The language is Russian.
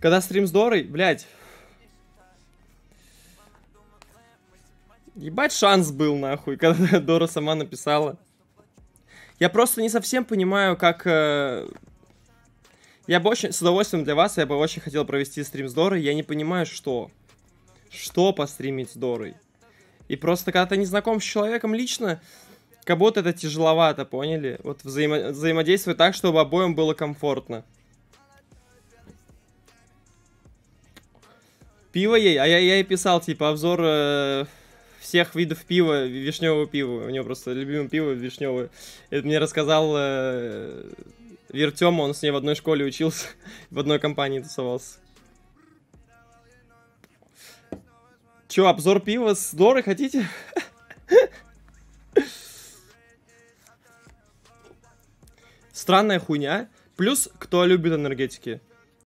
Когда стрим с Дорой, блядь. Ебать шанс был, нахуй, когда Дора сама написала. Я просто не совсем понимаю, как... Я бы очень... С удовольствием для вас, я бы очень хотел провести стрим с Дорой. Я не понимаю, что. Что постримить с Дорой. И просто, когда ты не знаком с человеком лично, как будто это тяжеловато, поняли? Вот взаимодействовать так, чтобы обоим было комфортно. Пиво ей, а я ей писал, типа, обзор всех видов пива, вишневого пива. У него просто любимое пиво вишневое. Это мне рассказал Вертема, он с ней в одной школе учился, в одной компании тусовался. Че, обзор пива с Дорой хотите? Странная хуйня. Плюс, кто любит энергетики.